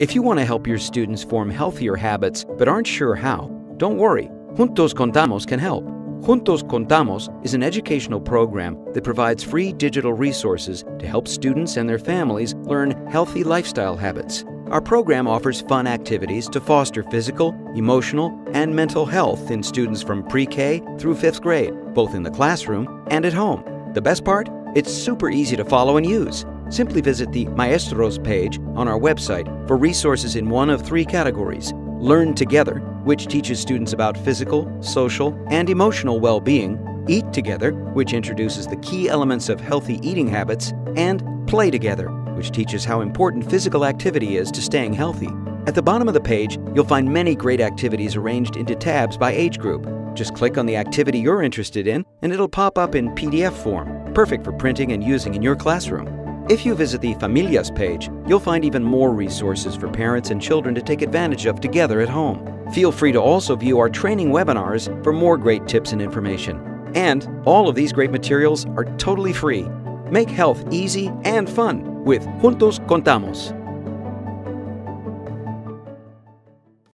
If you want to help your students form healthier habits but aren't sure how, don't worry, Juntos Contamos can help. Juntos Contamos is an educational program that provides free digital resources to help students and their families learn healthy lifestyle habits. Our program offers fun activities to foster physical, emotional, and mental health in students from pre-K through 5th grade, both in the classroom and at home. The best part? It's super easy to follow and use. Simply visit the Maestros page on our website for resources in one of three categories. Learn Together, which teaches students about physical, social, and emotional well-being. Eat Together, which introduces the key elements of healthy eating habits. And Play Together, which teaches how important physical activity is to staying healthy. At the bottom of the page, you'll find many great activities arranged into tabs by age group. Just click on the activity you're interested in, and it'll pop up in PDF form, perfect for printing and using in your classroom. If you visit the Familias page, you'll find even more resources for parents and children to take advantage of together at home. Feel free to also view our training webinars for more great tips and information. And all of these great materials are totally free. Make health easy and fun with Juntos Contamos.